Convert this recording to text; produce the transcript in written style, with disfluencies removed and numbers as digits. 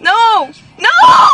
No! No!